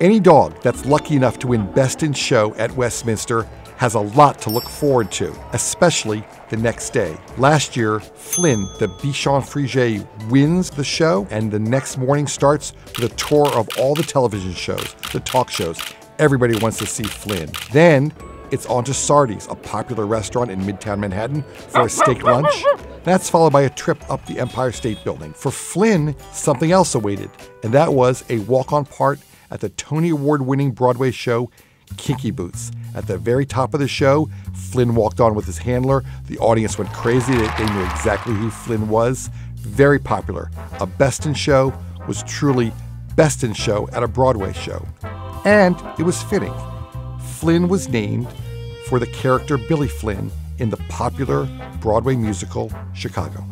Any dog that's lucky enough to win Best in Show at Westminster has a lot to look forward to, especially the next day. Last year, Flynn, the Bichon Frise, wins the show, and the next morning starts with a tour of all the television shows, the talk shows. Everybody wants to see Flynn. Then it's on to Sardi's, a popular restaurant in Midtown Manhattan, for a steak lunch. That's followed by a trip up the Empire State Building. For Flynn, something else awaited, and that was a walk-on part at the Tony Award-winning Broadway show, Kinky Boots. At the very top of the show, Flynn walked on with his handler. The audience went crazy. They knew exactly who Flynn was. Very popular. A Best in Show was truly Best in Show at a Broadway show. And it was fitting. Flynn was named for the character Billy Flynn in the popular Broadway musical Chicago.